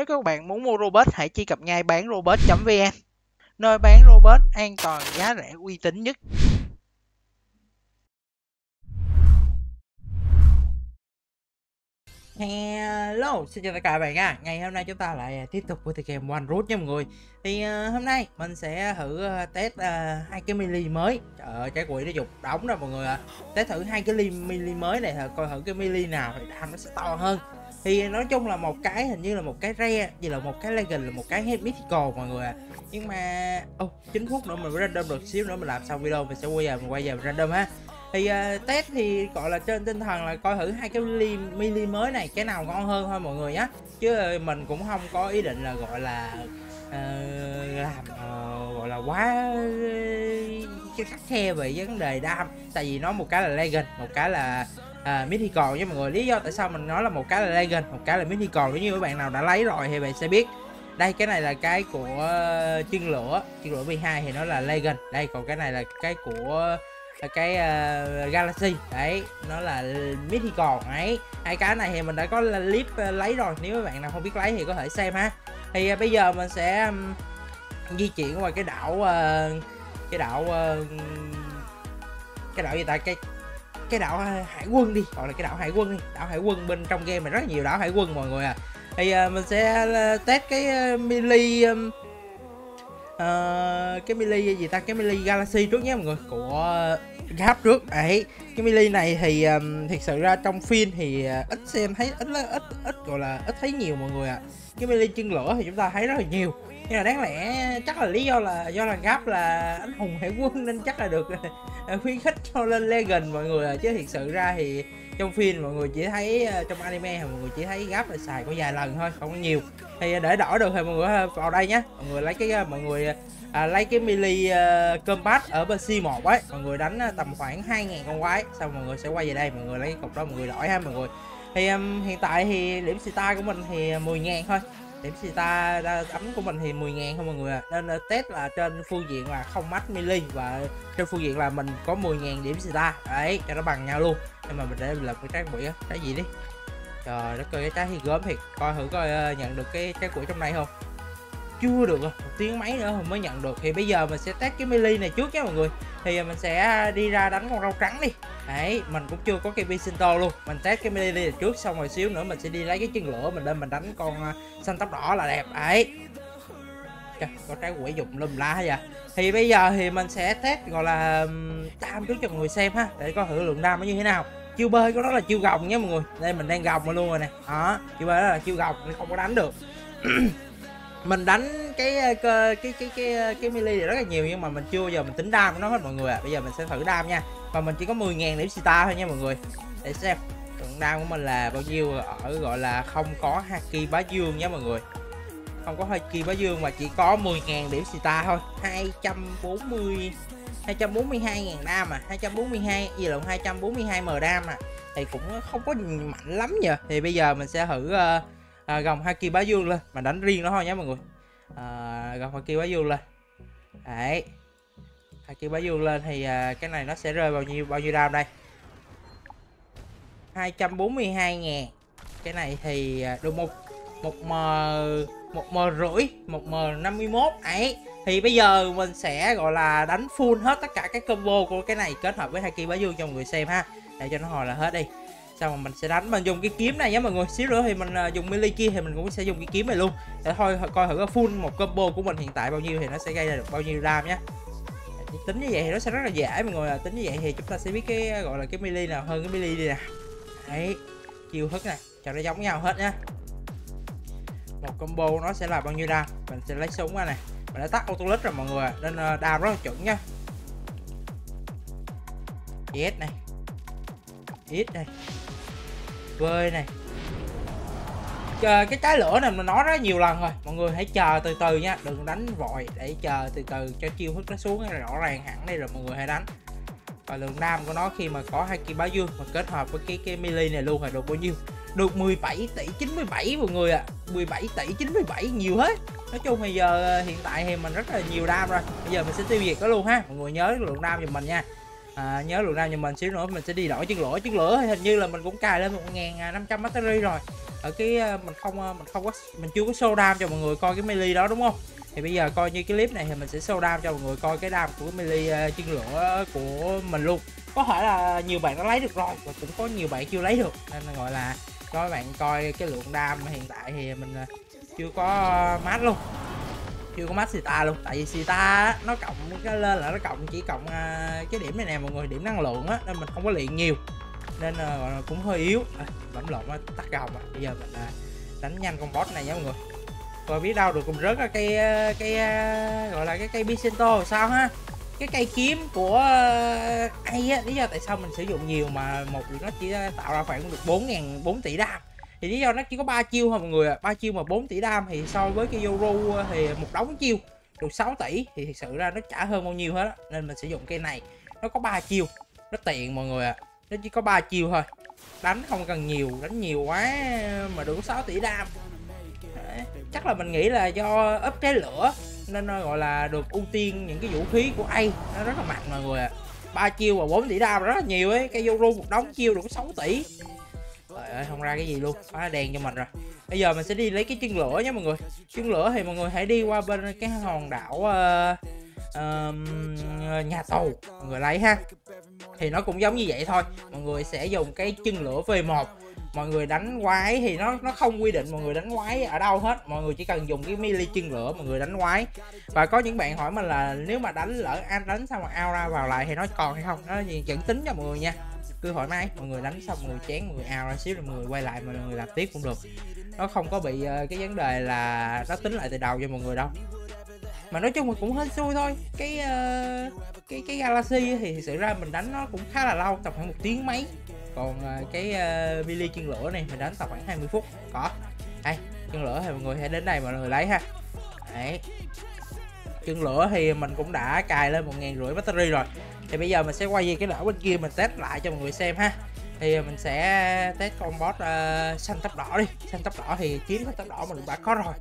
Nếu các bạn muốn mua Robux, hãy truy cập ngay banrobux.vn, nơi bán Robux an toàn, giá rẻ, uy tín nhất. Hello, xin chào tất cả các bạn nha. Ngày hôm nay chúng ta lại tiếp tục với tựa game One Fruit nha mọi người. Thì hôm nay mình sẽ thử test hai cái mini mới. Trời ơi, cái quỷ nó dục đóng rồi mọi người ạ. Test thử hai cái mini mới này, coi thử cái mini nào thì đam nó sẽ to hơn. Thì nói chung là một cái hình như là một cái rare, gì là một cái legend, là một cái head mythical mọi người ạ. Nhưng mà 9 phút nữa mình random được xíu nữa, mình làm xong video mình sẽ quay về random ha. Thì test thì gọi là trên tinh thần là coi thử hai cái mini mới này cái nào ngon hơn thôi mọi người nhé, chứ mình cũng không có ý định là gọi là gọi là quá khắt khe về vấn đề đam, tại vì nó một cái là legend, một cái là mythical nha mọi người. Lý do tại sao mình nói là một cái là legend, một cái là mythical, nếu như các bạn nào đã lấy rồi thì bạn sẽ biết. Đây, cái này là cái của chuyên lửa V2 thì nó là legend. Đây, còn cái này là cái của cái Galaxy đấy, nó là mythical ấy. Hai cái này thì mình đã có clip lấy rồi, nếu các bạn nào không biết lấy thì có thể xem ha. Thì bây giờ mình sẽ di chuyển qua cái đảo gì ta, cái đảo hải quân đi, gọi là cái đảo hải quân đi. Đảo hải quân bên trong game này rất nhiều đảo hải quân mọi người à. Thì mình sẽ test cái mini gì ta, cái mini Galaxy trước nhé mọi người, của Gap trước ấy. Cái mini này thì thật sự ra trong phim thì ít xem, thấy ít gọi là ít thấy nhiều mọi người ạ. Cái mini chân lửa thì chúng ta thấy rất là nhiều, nhưng là đáng lẽ chắc là lý do là Gap là anh hùng hải quân nên chắc là được khuyến khích cho lên legend mọi người ạ. Chứ thật sự ra thì trong phim mọi người chỉ thấy, trong anime mọi người chỉ thấy Gap là xài có vài lần thôi, không có nhiều. Thì để đổi được thì mọi người vào đây nhé, mọi người lấy cái mini combat ở bên C1 ấy, mọi người đánh tầm khoảng 2000 con quái, xong mọi người sẽ quay về đây, mọi người lấy cái cục đó mọi người đổi ha mọi người. Thì hiện tại thì điểm star của mình thì 10.000 thôi, điểm star ấm của mình thì 10.000 thôi mọi người ạ. Nên test là trên phương diện là không match mini và trên phương diện là mình có 10.000 điểm star đấy, cho nó bằng nhau luôn. Nhưng mà mình để lập cái trái quỷ á, trái gì đi, trời đất ơi, cái trái thì gớm thiệt. Coi thử coi nhận được cái trái quỷ trong đây không. Chưa được rồi, một tiếng mấy nữa mới nhận được. Thì bây giờ mình sẽ test cái mini này trước nha mọi người. Thì mình sẽ đi ra đánh con rau trắng đi. Đấy, mình cũng chưa có cái Bicinto luôn. Mình test cái mini này trước, xong rồi xíu nữa mình sẽ đi lấy cái chân lửa mình lên mình đánh con xanh tóc đỏ là đẹp. Đấy, có trái quỷ dụng lùm la vậy. Thì bây giờ thì mình sẽ test gọi là tam trước cho mọi người xem ha, để coi thử lượng đam nó như thế nào. Chiêu bơi của nó là chiêu gồng nha mọi người. Đây mình đang gồng luôn rồi nè. Đó, chiêu bơi đó là chiêu gồng, không có đánh được. Mình đánh cái melee này rất là nhiều, nhưng mà mình chưa bao giờ mình tính đam của nó hết mọi người à. Bây giờ mình sẽ thử đam nha. Và mình chỉ có 10.000 điểm star thôi nha mọi người. Để xem lượng đam của mình là bao nhiêu ở gọi là không có haki bá dương nha mọi người. Không có haki bá dương mà chỉ có 10.000 điểm star thôi. 242.000 đam à, 242 gì lộn, 242m đam à. Thì cũng không có mạnh lắm nhờ. Thì bây giờ mình sẽ thử gồng haki bá dương lên, mà đánh riêng nó thôi nhé mọi người. Gồng haki bá dương lên. Đấy. Haki bá dương lên thì cái này nó sẽ rơi bao nhiêu đam đây? 242.000. Cái này thì được 1m rưỡi, 1m51 ấy. Thì bây giờ mình sẽ gọi là đánh full hết tất cả các combo của cái này kết hợp với haki bá dương cho mọi người xem ha, để cho nó hồi là hết đi. Xong rồi mình sẽ đánh, mình dùng cái kiếm này nhé mọi người. Xíu nữa thì mình dùng melee kia thì mình cũng sẽ dùng cái kiếm này luôn. Để thôi coi thử full một combo của mình hiện tại bao nhiêu thì nó sẽ gây ra được bao nhiêu đam nhé. Tính như vậy thì nó sẽ rất là dễ mọi người à. Tính như vậy thì chúng ta sẽ biết cái gọi là cái melee nào hơn cái melee đi nè. Đấy, chiêu thức nè, cho nó giống nhau hết nhá. Một combo nó sẽ là bao nhiêu đam. Mình sẽ lấy súng ra nè, mình đã tắt autolist rồi mọi người à. Nên đam rất là chuẩn nha. Z này, X này, vơi này. Chờ cái trái lửa này mình nói rất nhiều lần rồi, mọi người hãy chờ từ từ nha, đừng đánh vội, để chờ từ từ cho chiêu thức nó xuống rõ ràng hẳn đây rồi mọi người hãy đánh. Và lượng đam của nó khi mà có haki bá dương mà kết hợp với cái melee này luôn là được bao nhiêu? Được 17,97 tỷ mọi người ạ. 17,97 tỷ nhiều hết. Nói chung bây giờ hiện tại thì mình rất là nhiều đam rồi. Bây giờ mình sẽ tiêu diệt nó luôn ha. Mọi người nhớ lượng đam giùm mình nha. Nhớ lượng đam giùm mình, xíu nữa mình sẽ đi đổi chân lửa. Chân lửa thì hình như là mình cũng cài lên 1.500 battery rồi. ở cái mình chưa có show down cho mọi người coi cái melee đó đúng không? Thì bây giờ coi như cái clip này thì mình sẽ show down cho mọi người coi cái đam của cái melee chuyên lửa của mình luôn. Có thể là nhiều bạn đã lấy được rồi và cũng có nhiều bạn chưa lấy được, nên là gọi là cho các bạn coi cái lượng đam hiện tại thì mình chưa có match luôn, chưa có match Sita luôn. Tại vì Sita nó cộng cái lên là nó cộng chỉ cộng cái điểm này nè mọi người, điểm năng lượng á, nên mình không có luyện nhiều nên cũng hơi yếu. Bấm lộn tắt gồng. Bây giờ mình đánh nhanh con boss này nha mọi người, rồi biết đâu được cũng rớt cái gọi là cái cây Bicento sao ha, cái cây kiếm của ai á. Lý do tại sao mình sử dụng nhiều mà một nó chỉ tạo ra khoảng được 4 tỷ đam, thì lý do nó chỉ có 3 chiêu thôi mọi người ạ. 3 chiêu mà 4 tỷ đam thì so với cái Yoru thì một đống chiêu được 6 tỷ thì thực sự ra nó chả hơn bao nhiêu hết á. Nên mình sử dụng cây này, nó có 3 chiêu, nó tiện mọi người ạ. Nó chỉ có 3 chiêu thôi, đánh không cần nhiều, đánh nhiều quá mà được 6 tỷ đam. Chắc là mình nghĩ là do úp cái lửa nên nó gọi là được ưu tiên những cái vũ khí của AI, nó rất là mạnh mọi người ạ. 3 chiêu và 4 tỷ đam rất là nhiều ấy. Cái Yoru một đống chiêu được 6 tỷ. Trời ơi, không ra cái gì luôn, quá đen cho mình rồi. Bây giờ mình sẽ đi lấy cái chân lửa nha mọi người. Chân lửa thì mọi người hãy đi qua bên cái hòn đảo nhà tù mọi người lấy ha. Thì nó cũng giống như vậy thôi. Mọi người sẽ dùng cái chân lửa V1. Mọi người đánh quái thì nó không quy định mọi người đánh quái ở đâu hết. Mọi người chỉ cần dùng cái melee chân lửa mọi người đánh quái. Và có những bạn hỏi mình là nếu mà đánh lỡ anh đánh xong rồi ao ra vào lại thì nó còn hay không? Nó vẫn tính cho mọi người nha. Cứ thoải mái, mọi người đánh xong mọi người chán, mọi người ao ra xíu rồi mọi người quay lại mọi người làm tiếp cũng được. Nó không có bị cái vấn đề là nó tính lại từ đầu cho mọi người đâu. Mà nói chung mình cũng hên xui thôi. Cái Galaxy thì thực sự ra mình đánh nó cũng khá là lâu, tầm khoảng 1 tiếng mấy. Còn cái melee chân lửa này mình đánh tầm khoảng 20 phút. Có. Đây, chân lửa thì mọi người hãy đến đây mọi người lấy ha. Đấy. Chân lửa thì mình cũng đã cài lên 1.500 battery rồi. Thì bây giờ mình sẽ quay về cái đảo bên kia mình test lại cho mọi người xem ha. Thì mình sẽ test con boss xanh tóc đỏ đi. Xanh tóc đỏ thì kiếm xanh tóc đỏ mình đã có rồi.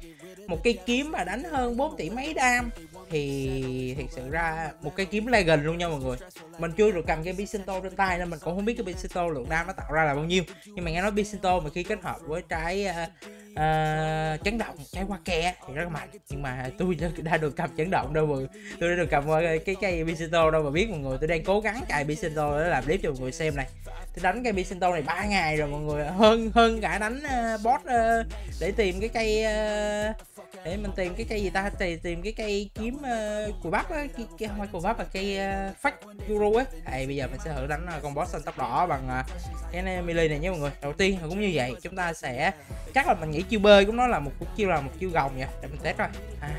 Một cây kiếm mà đánh hơn 4 tỷ mấy đam thì thật sự ra một cây kiếm legend luôn nha mọi người. Mình chưa được cầm cái Bicento trên tay nên mình cũng không biết cái Bicento lượng đam nó tạo ra là bao nhiêu. Nhưng mà nghe nói Bicento mà khi kết hợp với trái chấn động, trái hoa kè thì rất mạnh. Nhưng mà tôi đã được cầm chấn động đâu mà tôi đã được cầm cái cây Bicento đâu mà biết mọi người. Tôi đang cố gắng cài Bicento để làm clip cho mọi người xem này. Tôi đánh cây Bicento này 3 ngày rồi mọi người, hơn cả đánh boss để tìm cái cây để mình tìm cái cây gì ta, tìm cái cây kiếm cùi bắp á, cái hoa cùi bắp và cây phát Yoru ấy. Thì bây giờ mình sẽ thử đánh con boss xanh tóc đỏ bằng cái melee này nha mọi người. Đầu tiên cũng như vậy, chúng ta sẽ chắc là mình nghĩ chiêu bơi cũng nó là một chiêu gồng vậy. Để mình test coi.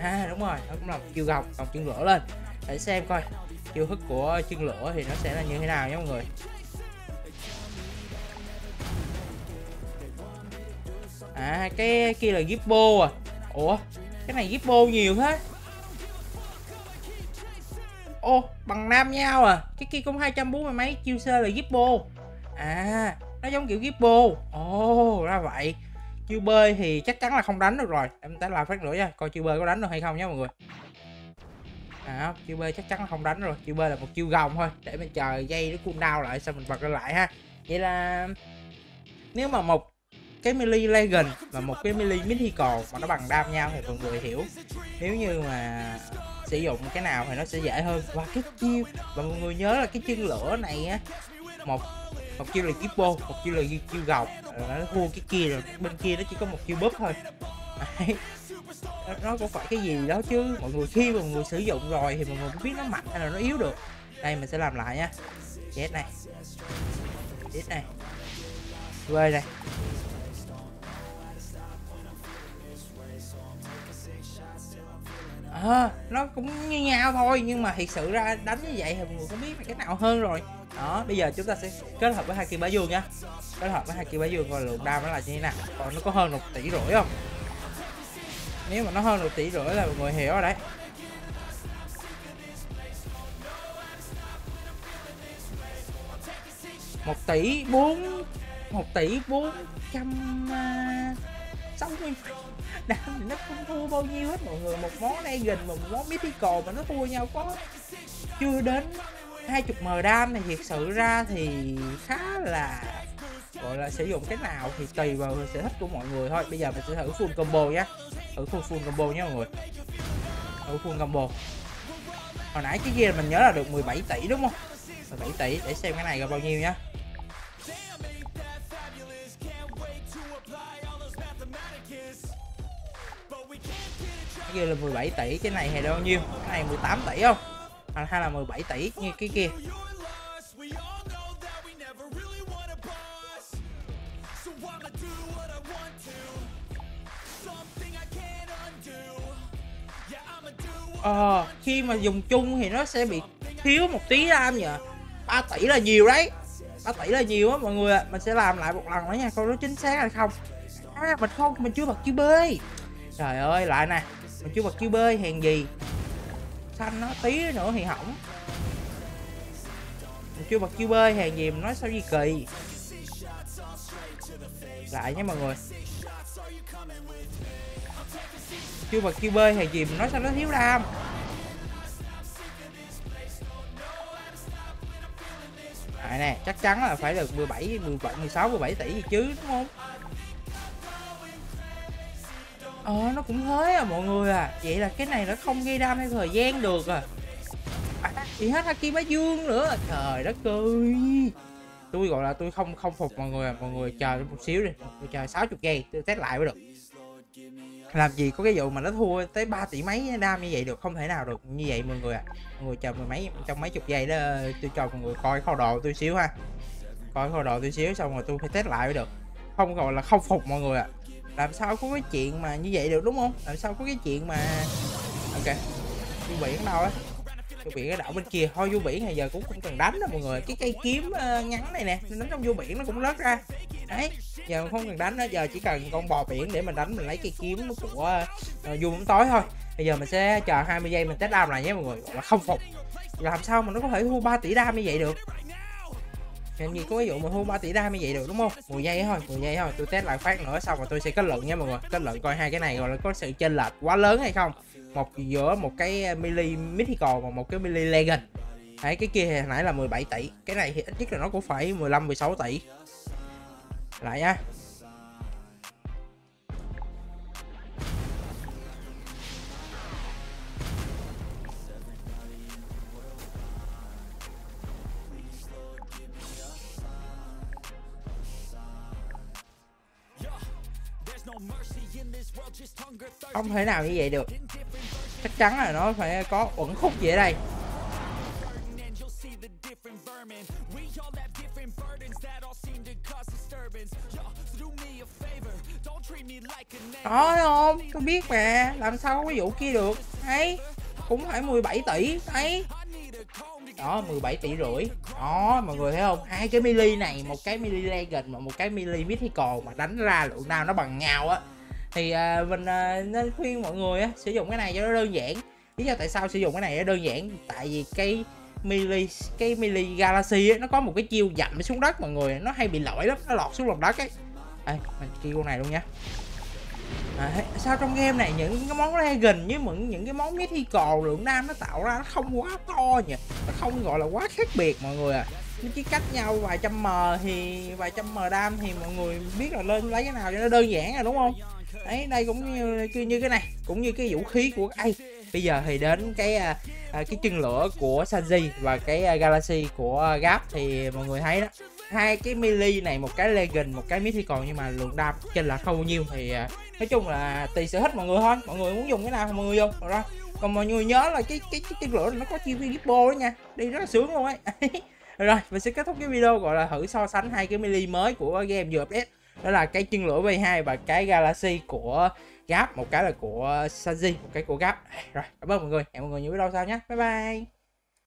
À đúng rồi, nó cũng là một chiêu gồng, còn chân lửa lên. Để xem coi chiêu thức của chân lửa thì nó sẽ là như thế nào nha mọi người. À cái kia là Gippo à. Ủa cái này Gippo nhiều thế. Ô bằng nam nhau à. Cái kia cũng 240 mấy. Chiêu C là Gippo. À nó giống kiểu Gippo. Ồ ra vậy. Chiêu bơi thì chắc chắn là không đánh được rồi. Em test lại phát nữa nha. Coi chiêu bơi có đánh được hay không nha mọi người. À chiêu bơi chắc chắn là không đánh rồi. Chiêu bơi là một chiêu gồng thôi. Để mình chờ dây nó cooldown lại xong mình bật lên lại ha. Vậy là nếu mà một cái melee legend và một cái melee mythical mà nó bằng đam nhau thì mọi người hiểu. Nếu như mà sử dụng cái nào thì nó sẽ dễ hơn. Và cái chiêu, và mọi người nhớ là cái chân lửa này á, một chiêu là Gippo, một chiêu là chiêu gồng, nó thua cái kia rồi. Bên kia nó chỉ có một chiêu búp thôi. Nó cũng phải cái gì đó chứ. Mọi người khi mọi người sử dụng rồi thì mọi người cũng biết nó mạnh hay là nó yếu được. Đây mình sẽ làm lại nha. Chết này, chết này, quê này. Nó cũng như nhau thôi, nhưng mà thiệt sự ra đánh như vậy thì mọi người cũng biết là cái nào hơn rồi. Đó, bây giờ chúng ta sẽ kết hợp với hai kia bá dương nha. Kết hợp với hai kia bá dương coi lượng đam nó là như thế nào. Còn nó có hơn 1,5 tỷ không? Nếu mà nó hơn 1,5 tỷ là mọi người hiểu rồi đấy. Một tỷ bốn trăm sáu mươi đam thì nó không thua bao nhiêu hết mọi người. Một món legend và một món mythical mà nó thua nhau có chưa đến 20 m đam này, thiệt sự ra thì khá là gọi là sử dụng cách nào thì tùy vào sở thích của mọi người thôi. Bây giờ mình sẽ thử full combo nhé, thử full combo nhé mọi người, thử full combo. Hồi nãy cái kia mình nhớ là được 17 tỷ đúng không? 17 tỷ, để xem cái này gặp bao nhiêu nhá. Cái kia là 17 tỷ, cái này hay bao nhiêu? Cái này 18 tỷ không? Hay là 17 tỷ như cái kia. Khi mà dùng chung thì nó sẽ bị thiếu một tí ram nhỉ. 3 tỷ là nhiều đấy, 3 tỷ là nhiều á mọi người ạ. Mình sẽ làm lại một lần nữa nha, coi nó chính xác hay không. Mình không, mình chưa bật chữ bơi. Trời ơi, lại nè, mình chưa bật chữ bơi hèn gì. Xanh nó tí nữa thì hỏng. Mình chưa bật chữ bơi hèn gì, mình nói sao gì kỳ. Lại nha mọi người, chưa bật QB hay gì mình nói sao nó thiếu ram. Đấy nè, chắc chắn là phải được 17, 16, 17 tỷ gì chứ đúng không? Nó cũng thế à mọi người à. Vậy là cái này nó không gây ram theo thời gian được à. Thì hết Haki Bá Dương nữa. Trời đất ơi, tôi gọi là tôi không phục mọi người à. Mọi người chờ một xíu đi, tôi chờ 60 giây tôi test lại mới được. Làm gì có cái vụ mà nó thua tới 3 tỷ mấy đam như vậy được, không thể nào được như vậy mọi người ạ. Mọi người chờ trong mấy chục giây đó, tôi cho mọi người coi kho đồ tôi xíu ha, coi kho đồ tôi xíu xong rồi tôi phải test lại mới được. Không gọi là không phục mọi người ạ. Làm sao có cái chuyện mà như vậy được đúng không? Làm sao có cái chuyện mà ok du biển đâu á, du biển ở đảo bên kia thôi. Du biển này giờ cũng không cần đánh đâu mọi người. Cái cây kiếm ngắn này nè, nó trong du biển nó cũng rớt ra đấy. Giờ không cần đánh đó, giờ chỉ cần con bò biển để mình đánh, mình lấy cây kiếm của Du Bóng Tối thôi. Bây giờ mình sẽ chờ 20 giây mình test đam lại nhé mọi người. Là không phục, làm sao mà nó có thể thua 3 tỷ đam như vậy được. Làm gì có ví dụ mà thua 3 tỷ đam như vậy được đúng không? 10 giây thôi, 10 giây thôi, tôi test lại phát nữa xong rồi tôi sẽ kết luận nha mọi người. Kết luận coi hai cái này gọi là có sự chênh lệch quá lớn hay không, một giữa một cái mini mythical và một cái mini legend. Đấy, cái kia hồi nãy là 17 tỷ, cái này thì ít nhất là nó cũng phải 15-16 tỷ. Lại nha. Không thể nào như vậy được. Chắc chắn là nó phải có uẩn khúc gì ở đây. Đó không, tôi biết mà, làm sao có vụ kia được. Đấy, cũng phải 17 tỷ đấy. Đó, 17 tỷ rưỡi. Đó, mọi người thấy không? Hai cái mili này, một cái mili legend và một cái mili mythical mà đánh ra lượng nào nó bằng nhau á. Thì mình nên khuyên mọi người sử dụng cái này cho nó đơn giản. Lý do tại sao sử dụng cái này nó đơn giản? Tại vì cái mili Galaxy nó có một cái chiêu dặm xuống đất mọi người, nó hay bị lỗi lắm, nó lọt xuống lòng đất ấy. Đây, mình kêu con này luôn nha. Sao trong game này những cái món legend với những cái món mythical lượng đam nó tạo ra nó không quá to nhỉ, nó không gọi là quá khác biệt mọi người à. Nó chỉ cách nhau vài trăm mờ thì vài trăm mờ đam thì mọi người biết là lên lấy cái nào cho nó đơn giản rồi đúng không? Đấy, đây cũng như cái này, cũng như cái vũ khí của ai. Bây giờ thì đến cái chân lửa của Sanji và cái Galaxy của Gap thì mọi người thấy đó. Hai cái melee này, một cái legend, một cái mythical nhưng mà lượng đam trên là không bao nhiêu. Thì nói chung là tùy sở thích mọi người thôi. Mọi người muốn dùng cái nào thì mọi người dùng rồi. Còn mọi người nhớ là cái chân lửa này nó có chiêu Gippo đó nha, đi rất là sướng luôn ấy. Rồi, mình sẽ kết thúc cái video gọi là thử so sánh hai cái melee mới của game vừa update. Đó là cái chân lửa V2 và cái Galaxy của Gap, một cái là của Sanji, một cái của Gap. Rồi, cảm ơn mọi người, hẹn mọi người nhiều video sau nhé. Bye bye.